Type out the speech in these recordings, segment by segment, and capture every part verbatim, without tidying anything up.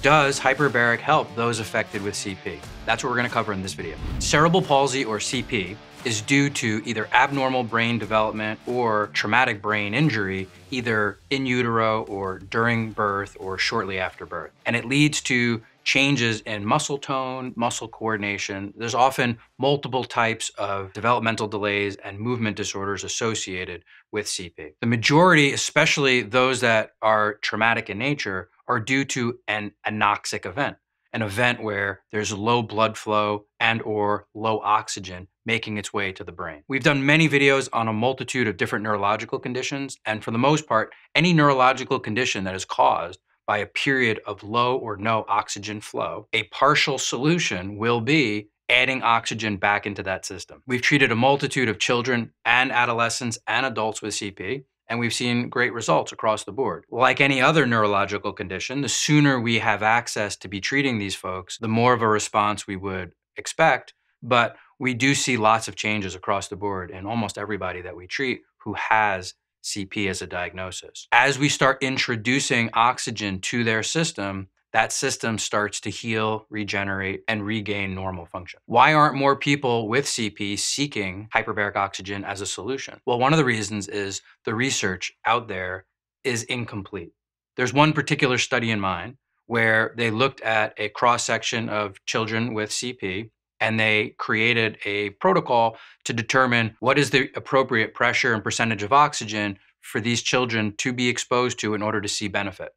Does hyperbaric help those affected with C P? That's what we're gonna cover in this video. Cerebral palsy, or C P, is due to either abnormal brain development or traumatic brain injury, either in utero or during birth or shortly after birth. And it leads to changes in muscle tone, muscle coordination. There's often multiple types of developmental delays and movement disorders associated with C P. The majority, especially those that are traumatic in nature, are due to an anoxic event, an event where there's low blood flow and or low oxygen making its way to the brain. We've done many videos on a multitude of different neurological conditions, and for the most part, any neurological condition that is caused by a period of low or no oxygen flow, a partial solution will be adding oxygen back into that system. We've treated a multitude of children and adolescents and adults with C P, and we've seen great results across the board. Like any other neurological condition, the sooner we have access to be treating these folks, the more of a response we would expect, but we do see lots of changes across the board in almost everybody that we treat who has C P as a diagnosis. As we start introducing oxygen to their system, that system starts to heal, regenerate, and regain normal function. Why aren't more people with C P seeking hyperbaric oxygen as a solution? Well, one of the reasons is the research out there is incomplete. There's one particular study in mind where they looked at a cross-section of children with C P, and they created a protocol to determine what is the appropriate pressure and percentage of oxygen for these children to be exposed to in order to see benefit.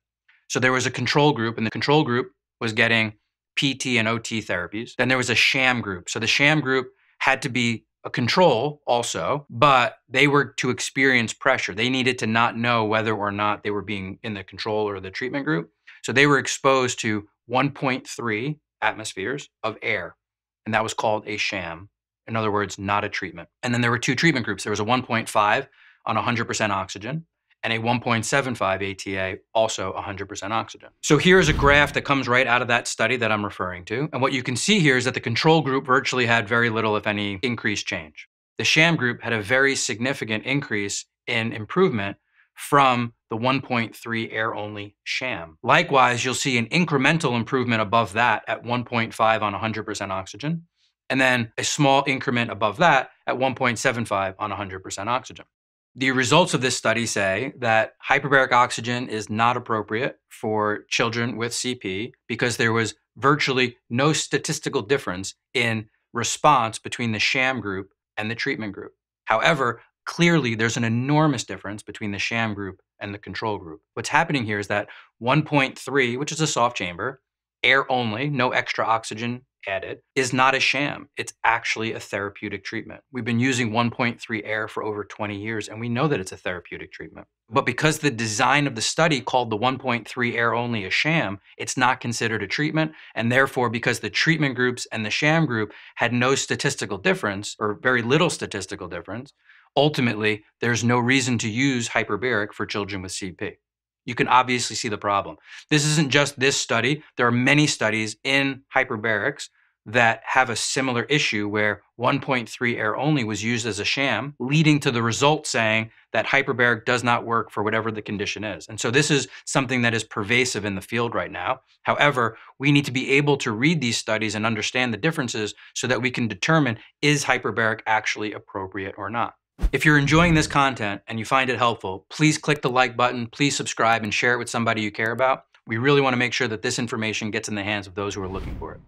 So there was a control group, and the control group was getting P T and O T therapies. Then there was a sham group. So the sham group had to be a control also, but they were to experience pressure. They needed to not know whether or not they were being in the control or the treatment group. So they were exposed to one point three atmospheres of air. And that was called a sham. In other words, not a treatment. And then there were two treatment groups. There was a one point five on one hundred percent oxygen and a one point seven five A T A, also one hundred percent oxygen. So here's a graph that comes right out of that study that I'm referring to. And what you can see here is that the control group virtually had very little, if any, increased change. The sham group had a very significant increase in improvement from the one point three air-only sham. Likewise, you'll see an incremental improvement above that at one point five on one hundred percent oxygen, and then a small increment above that at one point seven five on one hundred percent oxygen. The results of this study say that hyperbaric oxygen is not appropriate for children with C P because there was virtually no statistical difference in response between the sham group and the treatment group. However, clearly, there's an enormous difference between the sham group and the control group. What's happening here is that one point three, which is a soft chamber, air only, no extra oxygen added, is not a sham. It's actually a therapeutic treatment. We've been using one point three air for over twenty years, and we know that it's a therapeutic treatment. But because the design of the study called the one point three air only a sham, it's not considered a treatment. And therefore, because the treatment groups and the sham group had no statistical difference, or very little statistical difference, ultimately, there's no reason to use hyperbaric for children with C P. You can obviously see the problem. This isn't just this study. There are many studies in hyperbarics that have a similar issue where one point three air only was used as a sham, leading to the result saying that hyperbaric does not work for whatever the condition is. And so this is something that is pervasive in the field right now. However, we need to be able to read these studies and understand the differences so that we can determine, is hyperbaric actually appropriate or not? If you're enjoying this content and you find it helpful, please click the like button, please subscribe, and share it with somebody you care about. We really want to make sure that this information gets in the hands of those who are looking for it.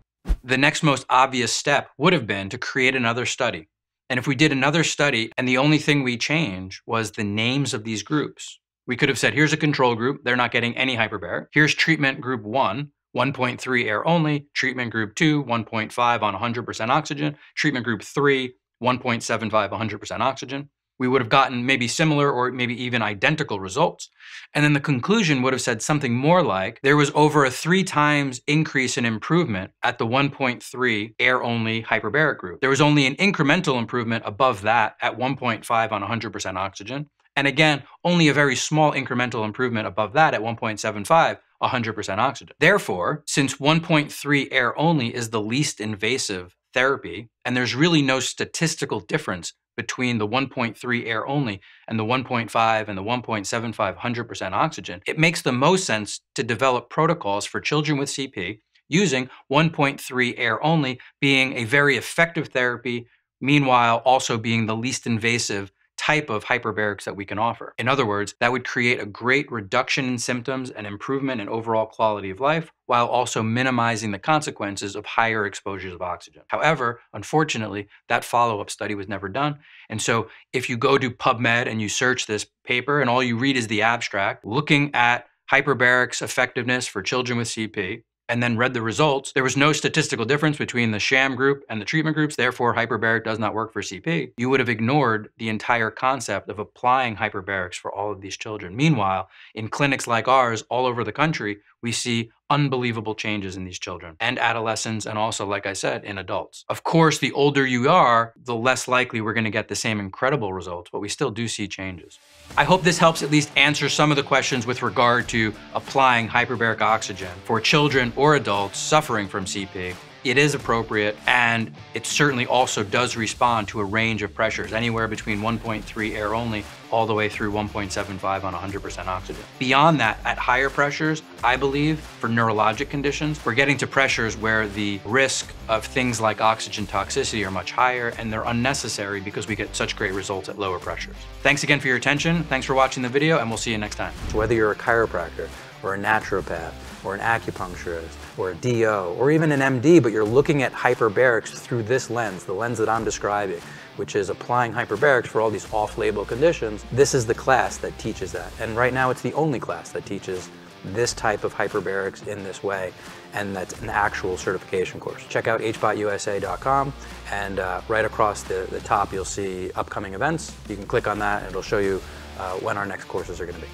The next most obvious step would have been to create another study. And if we did another study and the only thing we changed was the names of these groups, we could have said, here's a control group, they're not getting any hyperbaric. Here's treatment group one, one point three air only, treatment group two, one point five on one hundred percent oxygen, treatment group three, one point seven five, one hundred percent oxygen. We would have gotten maybe similar or maybe even identical results. And then the conclusion would have said something more like, there was over a three times increase in improvement at the one point three air-only hyperbaric group. There was only an incremental improvement above that at one point five on one hundred percent oxygen. And again, only a very small incremental improvement above that at one point seven five, one hundred percent oxygen. Therefore, since one point three air-only is the least invasive therapy, and there's really no statistical difference between the one point three air only and the one point five and the one point seven five one hundred percent oxygen, it makes the most sense to develop protocols for children with C P using one point three air only being a very effective therapy, meanwhile also being the least invasive type of hyperbarics that we can offer. In other words, that would create a great reduction in symptoms and improvement in overall quality of life, while also minimizing the consequences of higher exposures of oxygen. However, unfortunately, that follow-up study was never done. And so if you go to PubMed and you search this paper and all you read is the abstract, looking at hyperbarics effectiveness for children with C P, and then read the results, there was no statistical difference between the sham group and the treatment groups, therefore hyperbaric does not work for C P, you would have ignored the entire concept of applying hyperbarics for all of these children. Meanwhile, in clinics like ours all over the country, we see unbelievable changes in these children and adolescents, and also, like I said, in adults. Of course, the older you are, the less likely we're going to get the same incredible results, but we still do see changes. I hope this helps at least answer some of the questions with regard to applying hyperbaric oxygen for children or adults suffering from C P. It is appropriate, and it certainly also does respond to a range of pressures, anywhere between one point three air only all the way through one point seven five on one hundred percent oxygen. Beyond that, at higher pressures, I believe, for neurologic conditions, we're getting to pressures where the risk of things like oxygen toxicity are much higher, and they're unnecessary because we get such great results at lower pressures. Thanks again for your attention. Thanks for watching the video, and we'll see you next time. So whether you're a chiropractor or a naturopath, or an acupuncturist, or a D O, or even an M D, but you're looking at hyperbarics through this lens, the lens that I'm describing, which is applying hyperbarics for all these off-label conditions, this is the class that teaches that. And right now it's the only class that teaches this type of hyperbarics in this way, and that's an actual certification course. Check out h bot u s a dot com, and uh, right across the, the top you'll see upcoming events. You can click on that and it'll show you uh, when our next courses are gonna be.